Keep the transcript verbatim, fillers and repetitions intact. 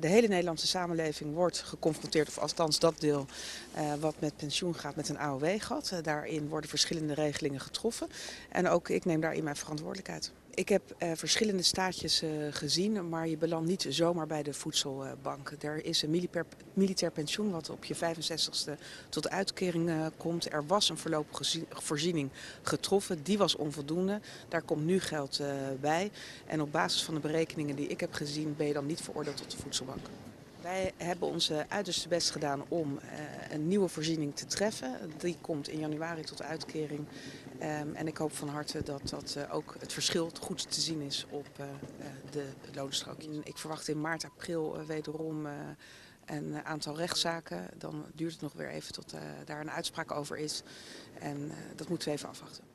De hele Nederlandse samenleving wordt geconfronteerd, of althans dat deel wat met pensioen gaat, met een A O W-gat. Daarin worden verschillende regelingen getroffen en ook ik neem daarin mijn verantwoordelijkheid. Ik heb verschillende staatjes gezien, maar je belandt niet zomaar bij de voedselbank. Er is een militair pensioen wat op je vijfenzestigste tot uitkering komt. Er was een voorlopige voorziening getroffen, die was onvoldoende. Daar komt nu geld bij en op basis van de berekeningen die ik heb gezien ben je dan niet veroordeeld tot de voedselbank. Wij hebben ons uiterste best gedaan om een nieuwe voorziening te treffen. Die komt in januari tot uitkering. En ik hoop van harte dat dat ook het verschil goed te zien is op de loonstrookjes. Ik verwacht in maart, april wederom een aantal rechtszaken. Dan duurt het nog weer even tot daar een uitspraak over is. En dat moeten we even afwachten.